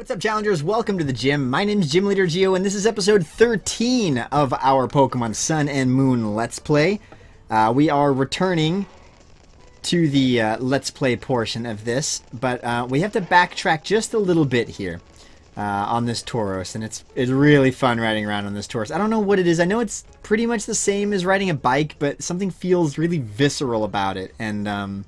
What's up, challengers? Welcome to the gym. My name's Gym Leader Geo, and this is episode 13 of our Pokemon Sun and Moon Let's Play. We are returning to the Let's Play portion of this, but we have to backtrack just a little bit here on this Tauros, and it's really fun riding around on this Tauros. I don't know what it is. I know it's pretty much the same as riding a bike, but something feels really visceral about it, and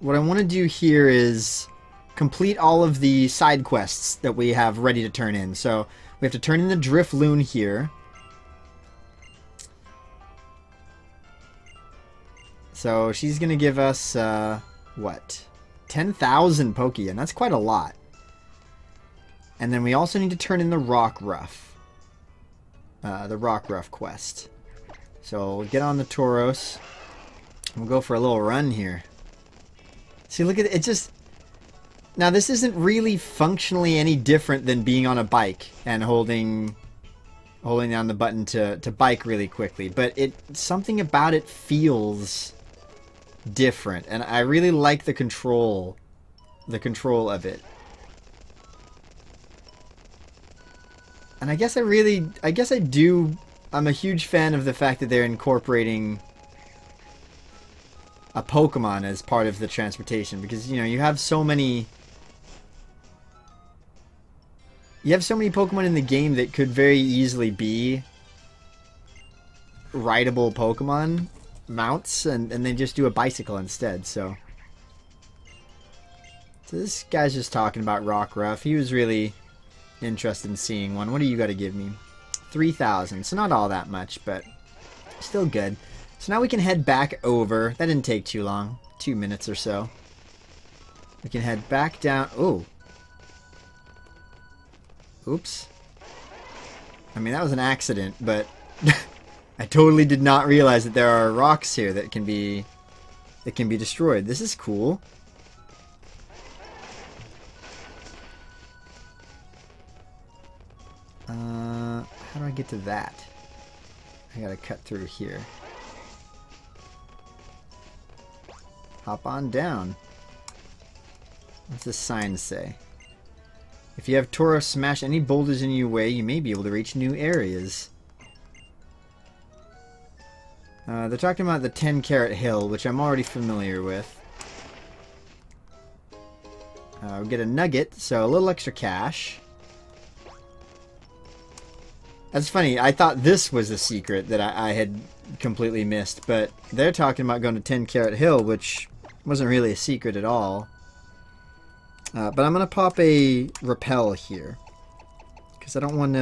what I want to do here is complete all of the side quests that we have ready to turn in. So we have to turn in the Driftloon here. So she's going to give us, what? 10,000 Poké, and that's quite a lot. And then we also need to turn in the Rockruff. The Rockruff quest. So we'll get on the Tauros. We'll go for a little run here. See, look at it, now this isn't really functionally any different than being on a bike and holding down the button to bike really quickly, but something about it feels different, and I really like the control of it. And I'm a huge fan of the fact that they're incorporating a Pokemon as part of the transportation, because you have so many Pokemon in the game that could very easily be rideable Pokemon mounts, and they just do a bicycle instead. So this guy's just talking about Rockruff. He was really interested in seeing one. What do you got to give me? 3,000, so not all that much, but still good. So now we can head back over. That didn't take too long. 2 minutes or so. We can head back down. Oh. Oops. I mean, that was an accident, but I totally did not realize that there are rocks here that can be destroyed. This is cool. How do I get to that? I gotta cut through here. Hop on down. What's the sign say? If you have Tauros smash any boulders in your way, you may be able to reach new areas. They're talking about the 10-carat hill, which I'm already familiar with. We'll get a nugget, so a little extra cash. That's funny, I thought this was a secret that I had completely missed, but they're talking about going to 10 Carat Hill, which wasn't really a secret at all. But I'm going to pop a repel here, because I don't want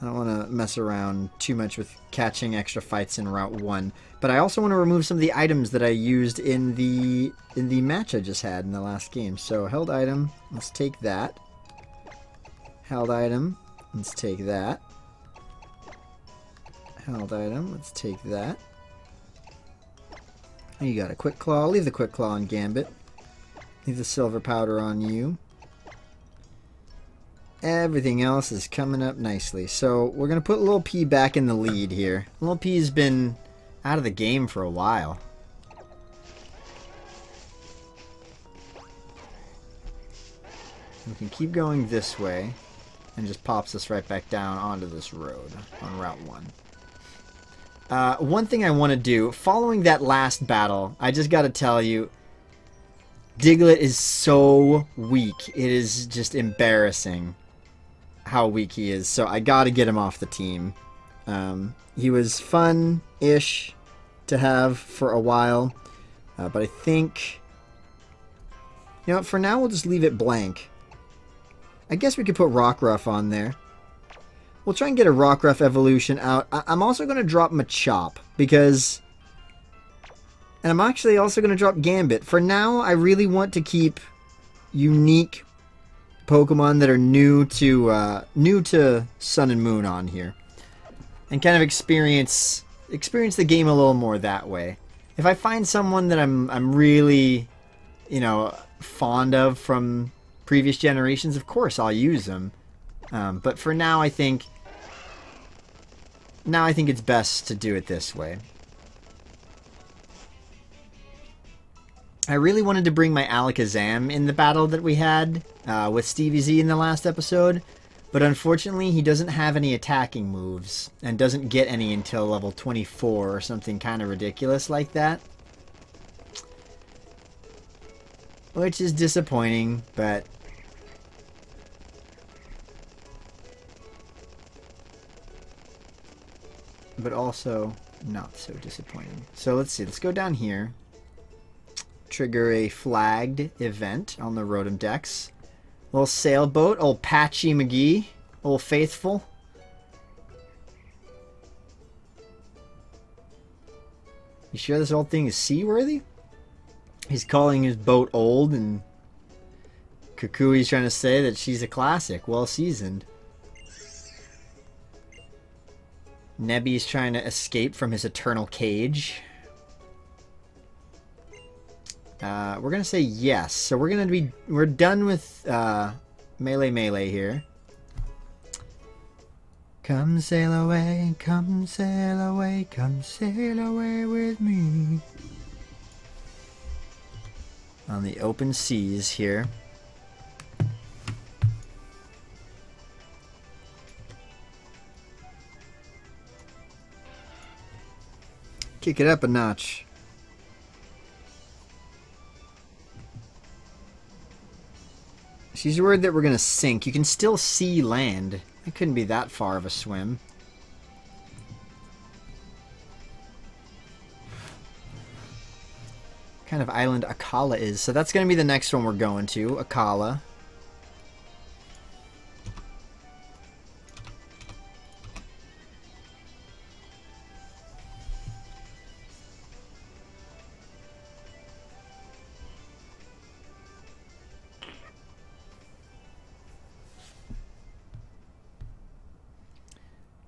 to mess around too much with catching extra fights in Route 4. But I also want to remove some of the items that I used in the match I just had in the last game. So held item, let's take that. Held item, let's take that. Held item, let's take that. And you got a Quick Claw. Leave the Quick Claw on Gambit. Leave the Silver Powder on you. Everything else is coming up nicely. So we're going to put Lil P back in the lead here. Lil P's been out of the game for a while. We can keep going this way, and just pops us right back down onto this road on Route 4. One thing I want to do, following that last battle, I just got to tell you, Diglett is so weak. It is just embarrassing how weak he is, so I got to get him off the team. He was fun-ish to have for a while, but I think... You know, for now we'll just leave it blank. I guess we could put Rockruff on there. We'll try and get a Rockruff evolution out. I'm also going to drop Machop, because... And I'm actually also going to drop Gambit. For now, I really want to keep unique Pokemon that are new to Sun and Moon on here. And kind of experience the game a little more that way. If I find someone that I'm really, fond of from previous generations, of course I'll use them, but for now I think it's best to do it this way. I really wanted to bring my Alakazam in the battle that we had with Stevie Z in the last episode, but unfortunately he doesn't have any attacking moves and doesn't get any until level 24 or something kind of ridiculous like that. Which is disappointing, but... but also not so disappointing. So let's see. Let's go down here. Trigger a flagged event on the Rotom Dex. Little sailboat. Old Patchy McGee. Old faithful. You sure this old thing is seaworthy? He's calling his boat old, and Kukui's trying to say that she's a classic, well-seasoned. Nebby's trying to escape from his eternal cage. We're going to say yes. So we're going to be... we're done with melee here. Come sail away, come sail away, come sail away with me. On the open seas here. Kick it up a notch. She's worried that we're gonna sink. You can still see land. It couldn't be that far of a swim. Kind of island Akala is. So that's going to be the next one we're going to, Akala.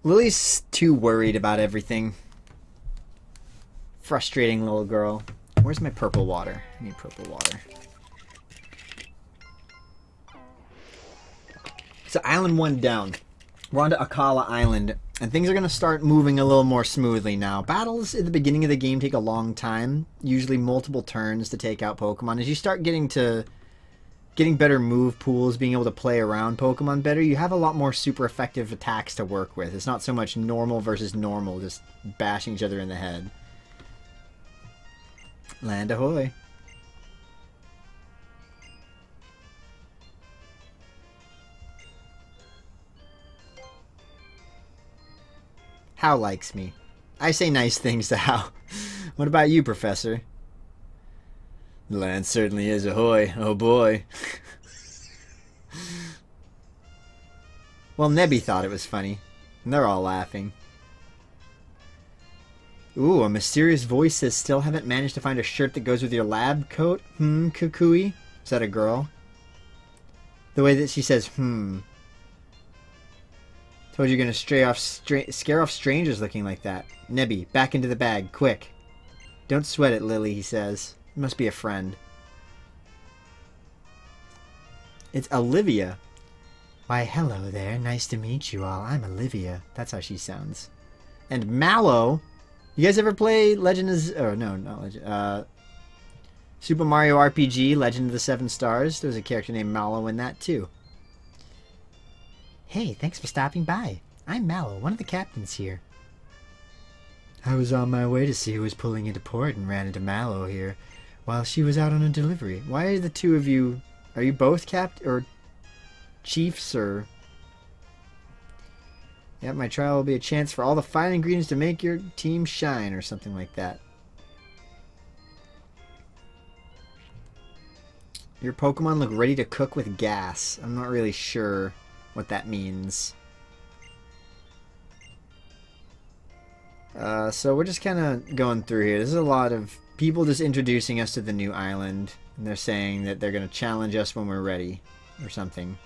Lillie's too worried about everything. Frustrating little girl. Where's my purple water? I need purple water. So Island 1 down. We're on to Akala Island, and things are going to start moving a little more smoothly now. Battles at the beginning of the game take a long time, usually multiple turns to take out Pokemon. As you start getting better move pools, being able to play around Pokemon better, you have a lot more super effective attacks to work with. It's not so much normal versus normal, just bashing each other in the head. Land ahoy. Hau likes me. I say nice things to Hau. What about you, Professor? The land certainly is ahoy. Oh boy. Well, Nebby thought it was funny. And they're all laughing. Ooh, a mysterious voice says, still haven't managed to find a shirt that goes with your lab coat? Hmm, Kukui? Is that a girl? The way that she says, hmm. Told you you're going to scare off strangers looking like that. Nebby, back into the bag, quick. Don't sweat it, Lillie, he says. It must be a friend. It's Olivia. Why, hello there. Nice to meet you all. I'm Olivia. That's how she sounds. And Mallow... you guys ever play Super Mario RPG: Legend of the Seven Stars? There's a character named Mallow in that too. Hey, thanks for stopping by. I'm Mallow, one of the captains here. I was on my way to see who was pulling into port and ran into Mallow here while she was out on a delivery. Why are the two of you... are you both chiefs or... yep, my trial will be a chance for all the fine ingredients to make your team shine, or something like that. Your Pokemon look ready to cook with gas. I'm not really sure what that means. So we're just kind of going through here. This is a lot of people just introducing us to the new island, and they're saying that they're going to challenge us when we're ready, or something.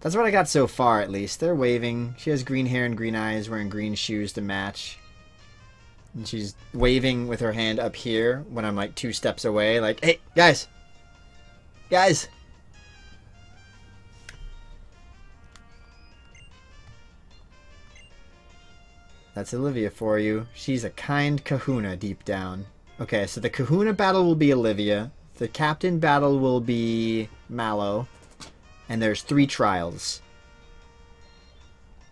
That's what I got so far, at least. They're waving. She has green hair and green eyes, wearing green shoes to match. And she's waving with her hand up here when I'm, like, 2 steps away. Like, hey, guys! Guys! That's Olivia for you. She's a kind kahuna deep down. Okay, so the kahuna battle will be Olivia. The captain battle will be Mallow. And there's 3 trials.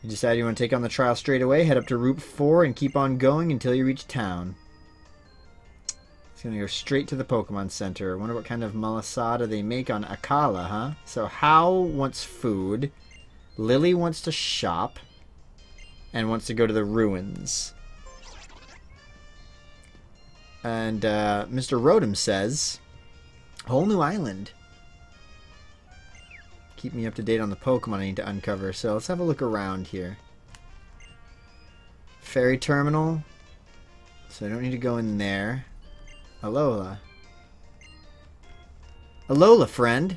You decide you want to take on the trial straight away, head up to Route 4 and keep on going until you reach town. It's going to go straight to the Pokemon Center. I wonder what kind of Malasada they make on Akala, huh? So Hau wants food. Lillie wants to shop. And wants to go to the ruins. And Mr. Rotom says, whole new island. Keep me up to date on the Pokemon I need to uncover. So let's have a look around here. Ferry terminal. So I don't need to go in there. Alola. Alola, friend.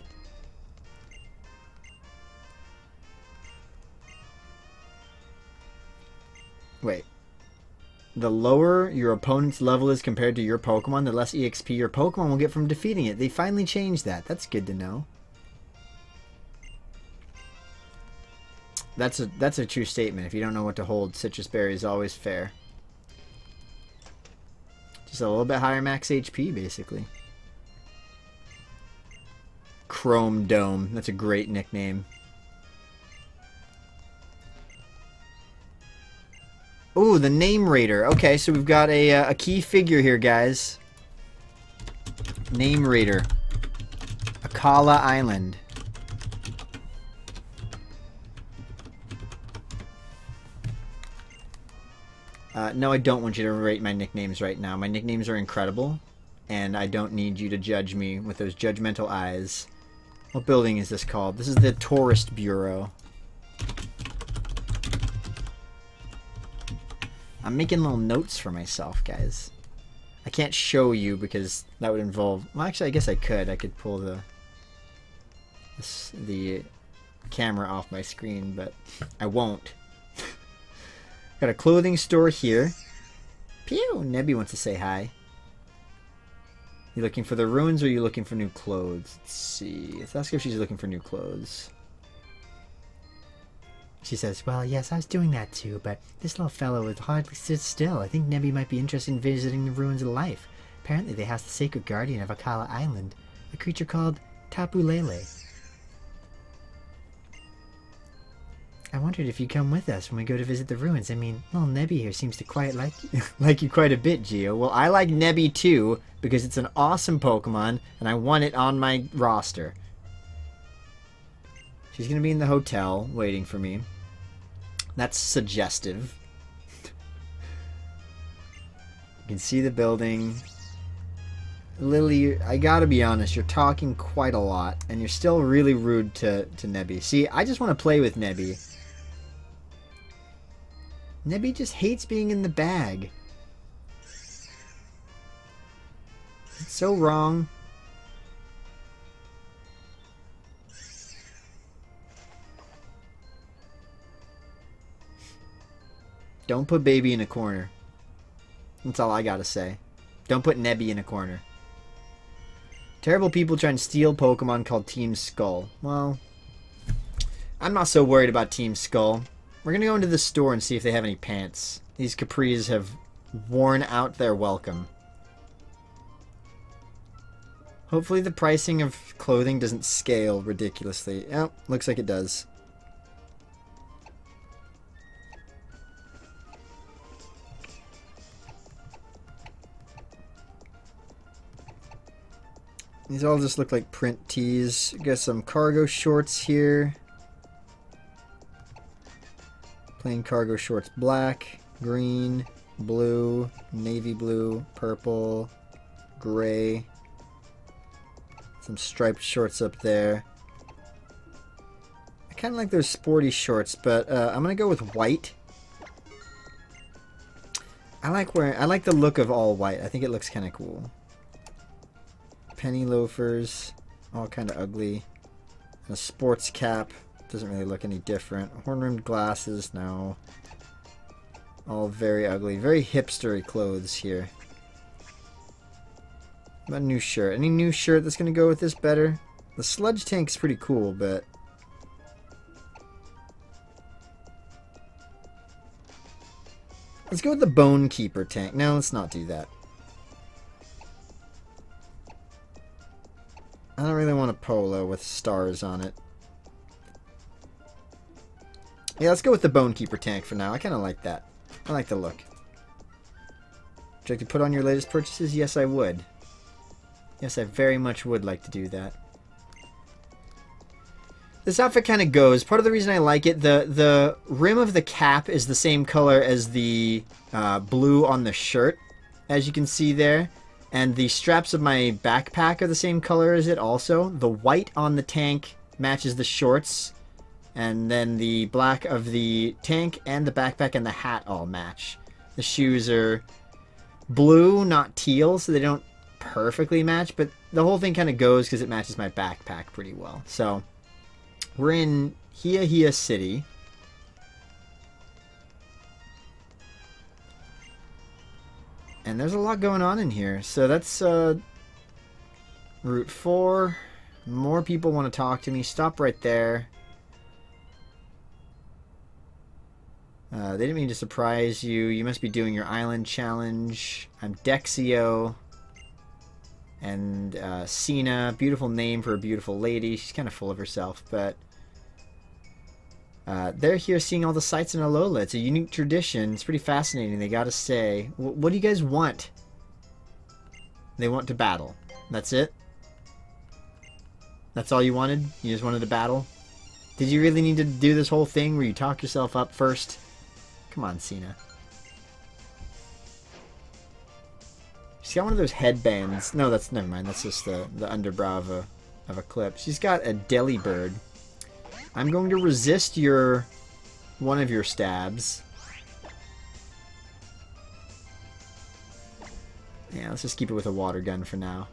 Wait. The lower your opponent's level is compared to your Pokemon, the less EXP your Pokemon will get from defeating it. They finally changed that. That's good to know. That's a true statement. If you don't know what to hold, citrus berry is always fair. Just a little bit higher max HP, basically. Chrome Dome. That's a great nickname. Ooh, the Name Raider. Okay, so we've got a key figure here, guys. Name Raider. Akala Island. No, I don't want you to rate my nicknames right now. My nicknames are incredible, and I don't need you to judge me with those judgmental eyes. What building is this called? This is the Tourist Bureau. I'm making little notes for myself, guys. I can't show you because that would involve... Well, actually, I guess I could. I could pull the camera off my screen, but I won't. Got a clothing store here. Pew! Nebby wants to say hi. You looking for the ruins or are you looking for new clothes? Let's see. Let's ask if she's looking for new clothes. She says, well, yes, I was doing that too, but this little fellow would hardly sit still. I think Nebby might be interested in visiting the ruins of life. Apparently they house the sacred guardian of Akala Island, a creature called Tapu Lele. I wondered if you'd come with us when we go to visit the ruins. I mean, little Nebby here seems to quite like you. Like you quite a bit, Geo. Well, I like Nebby too, because it's an awesome Pokemon, and I want it on my roster. She's going to be in the hotel waiting for me. That's suggestive. You can see the building. Lillie, I gotta be honest, you're talking quite a lot, and you're still really rude to Nebby. See, I just want to play with Nebby. Nebby just hates being in the bag. It's so wrong. Don't put baby in a corner. That's all I gotta say. Don't put Nebby in a corner. Terrible people trying to steal Pokemon called Team Skull. Well, I'm not so worried about Team Skull. We're gonna go into the store and see if they have any pants. These capris have worn out their welcome. Hopefully the pricing of clothing doesn't scale ridiculously. Oh, looks like it does. These all just look like print tees. Got some cargo shorts here. Plain cargo shorts, black, green, blue, navy blue, purple, gray. Some striped shorts up there. I kind of like those sporty shorts, but I'm gonna go with white. I like the look of all white. I think it looks kind of cool. Penny loafers, all kind of ugly. And a sports cap, doesn't really look any different. Horn-rimmed glasses, no. All very ugly. Very hipstery clothes here. What about a new shirt? Any new shirt that's going to go with this better? The sludge tank's pretty cool, but... Let's go with the Bone Keeper tank. No, let's not do that. I don't really want a Polo with stars on it. Yeah, let's go with the Bone Keeper tank for now. I kind of like that. I like the look. Would you like to put on your latest purchases? Yes, I would. Yes, I very much would like to do that. This outfit kind of goes. Part of the reason I like it, the rim of the cap is the same color as the blue on the shirt, as you can see there. And the straps of my backpack are the same color as it also. The white on the tank matches the shorts. And then the black of the tank and the backpack and the hat all match. The shoes are blue, not teal, so they don't perfectly match. But the whole thing kind of goes because it matches my backpack pretty well. So... we're in Hau'oli City. And there's a lot going on in here. So that's Route 4. More people want to talk to me. Stop right there. They didn't mean to surprise you. You must be doing your island challenge. I'm Dexio. And Sina. Beautiful name for a beautiful lady. She's kind of full of herself, but... they're here seeing all the sights in Alola. It's a unique tradition. It's pretty fascinating, they gotta say. What do you guys want? They want to battle. That's it? That's all you wanted? You just wanted to battle? Did you really need to do this whole thing where you talk yourself up first? Come on, Sina. She's got one of those headbands. No, that's... never mind. That's just the underbrow of a clip. She's got a Delibird. I'm going to resist your... one of your stabs. Yeah, let's just keep it with a water gun for now.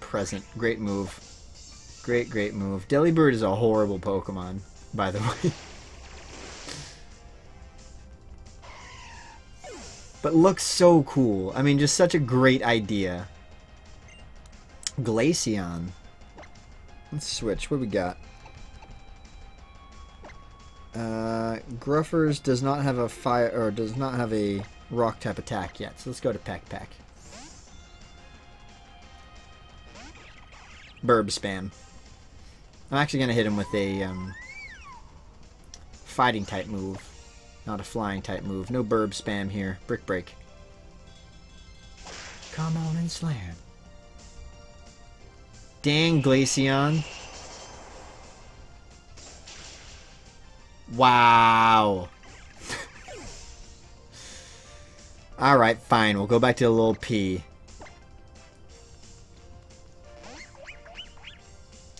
Present. Great move. Great, great move. Delibird is a horrible Pokemon, by the way. But looks so cool. I mean, just such a great idea. Glaceon. Let's switch. What do we got? Gruffers does not have a fire, or does not have a rock type attack yet. So let's go to Peck. Burb spam. I'm actually going to hit him with a fighting-type move, not a flying-type move. No burb spam here. Brick break. Come on and slam. Dang, Glaceon. Wow. Alright, fine. We'll go back to the little P.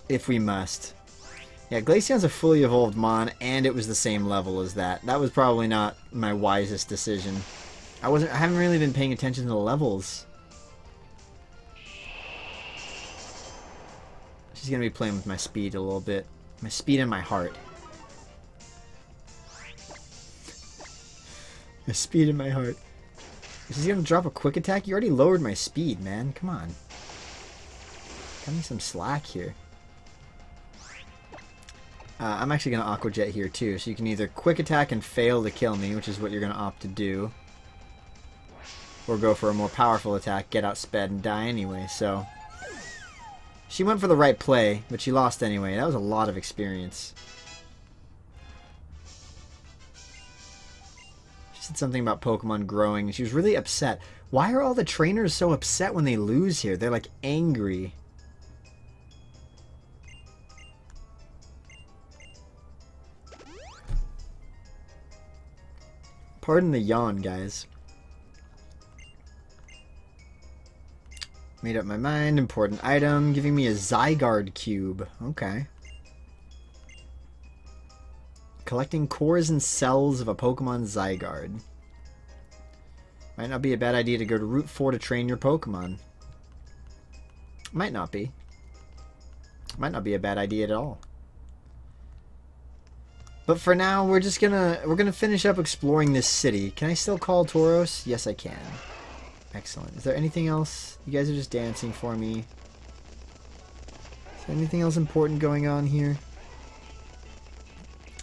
If we must. Yeah, Glaceon's a fully evolved Mon, and it was the same level as that. That was probably not my wisest decision. I haven't really been paying attention to the levels. She's gonna be playing with my speed a little bit. My speed and my heart. My speed and my heart. She's gonna drop a quick attack? You already lowered my speed, man. Come on. Cut me some slack here. I'm actually going to Aqua Jet here too, so you can either quick attack and fail to kill me, which is what you're going to opt to do, or go for a more powerful attack, get outsped, and die anyway, so... She went for the right play, but she lost anyway. That was a lot of experience. She said something about Pokemon growing, and she was really upset. Why are all the trainers so upset when they lose here? They're, like, angry. Pardon the yawn, guys. Made up my mind. Important item. Giving me a Zygarde cube. Okay. Collecting cores and cells of a Pokemon Zygarde. Might not be a bad idea to go to Route 4 to train your Pokemon. Might not be. Might not be a bad idea at all. But for now, we're just gonna... we're gonna finish up exploring this city. Can I still call Tauros? Yes, I can. Excellent. Is there anything else? You guys are just dancing for me. Is there anything else important going on here?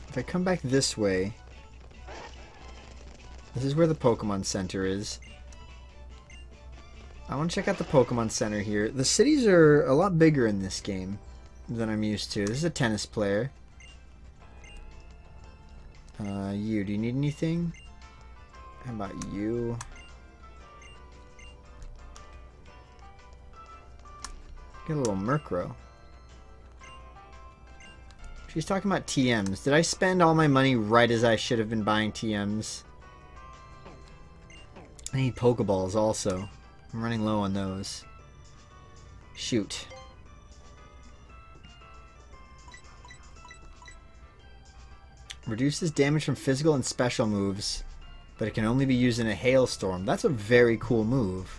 If I come back this way... This is where the Pokemon Center is. I want to check out the Pokemon Center here. The cities are a lot bigger in this game than I'm used to. This is a tennis player. You, do you need anything? How about you? Get a little Murkrow. She's talking about TMs. Did I spend all my money right as I should have been buying TMs? I need Pokeballs also. I'm running low on those. Shoot. Reduces damage from physical and special moves, but it can only be used in a hailstorm. That's a very cool move.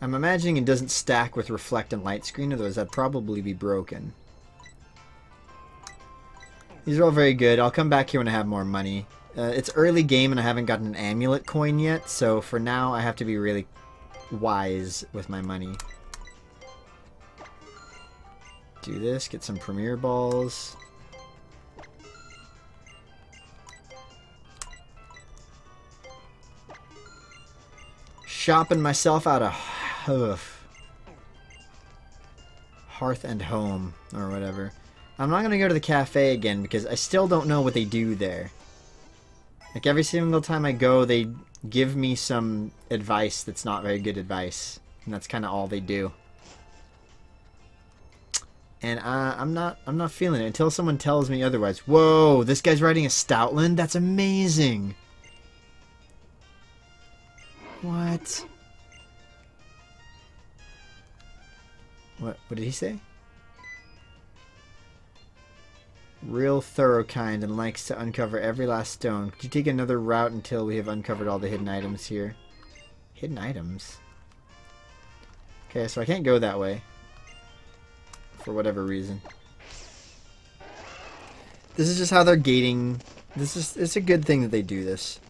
I'm imagining it doesn't stack with Reflect and Light Screen, otherwise that'd probably be broken. These are all very good. I'll come back here when I have more money. It's early game and I haven't gotten an amulet coin yet, so for now I have to be really wise with my money. Do this, get some Premier Balls. Shopping myself out of Hearth and Home or whatever. I'm not gonna go to the cafe again because I still don't know what they do there. Like every single time I go, they give me some advice that's not very good advice, and that's kind of all they do. And I'm not feeling it until someone tells me otherwise. Whoa, this guy's riding a Stoutland? That's amazing. What? What did he say? Real thorough kind and likes to uncover every last stone. Could you take another route until we have uncovered all the hidden items here? Hidden items? Okay, so I can't go that way. For whatever reason. This is just how they're gating. It's a good thing that they do this.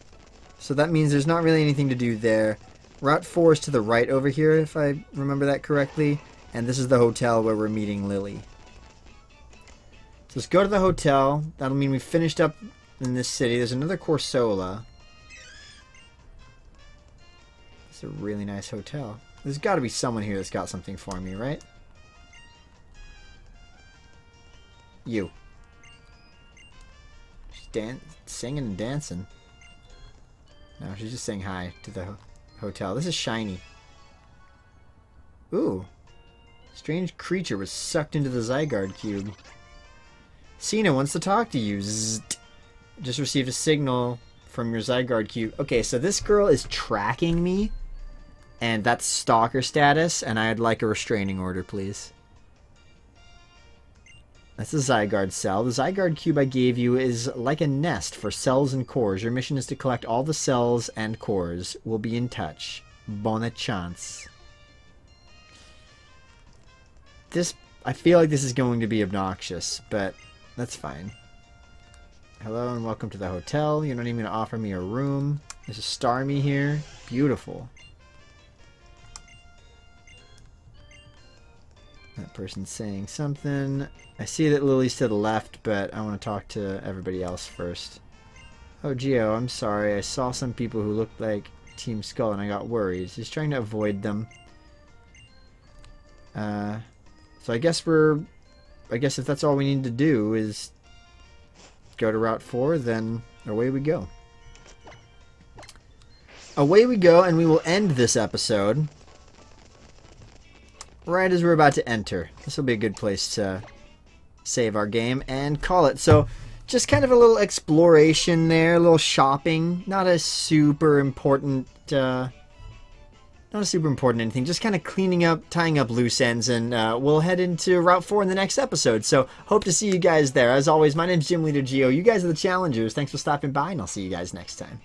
So that means there's not really anything to do there. Route 4 is to the right over here, if I remember that correctly. And this is the hotel where we're meeting Lillie. So let's go to the hotel. That'll mean we finished up in this city. There's another Corsola. It's a really nice hotel. There's got to be someone here that's got something for me, right? You. She's singing and dancing. No, she's just saying hi to the hotel. This is shiny. Ooh. Strange creature was sucked into the Zygarde cube. Sina wants to talk to you. Zzzt. Just received a signal from your Zygarde cube. Okay, so this girl is tracking me, and that's stalker status, and I'd like a restraining order, please. That's a Zygarde cell. The Zygarde cube I gave you is like a nest for cells and cores. Your mission is to collect all the cells and cores. We'll be in touch. Bonne chance. This, I feel like this is going to be obnoxious, but that's fine. Hello and welcome to the hotel. You're not even going to offer me a room. There's a Starmie here. Beautiful. That person's saying something. I see that Lily's to the left, but I want to talk to everybody else first. Oh, Geo, I'm sorry. I saw some people who looked like Team Skull and I got worried. He's trying to avoid them. So I guess we're... I guess if that's all we need to do is go to Route 4, then away we go. Away we go, and we will end this episode right as we're about to enter. This will be a good place to save our game and call it. So just kind of a little exploration there, a little shopping. Not a super important anything, just kind of cleaning up, tying up loose ends, and we'll head into Route 4 in the next episode. So hope to see you guys there. As always, my name's Gym Leader Geo. You guys are the challengers. Thanks for stopping by, and I'll see you guys next time.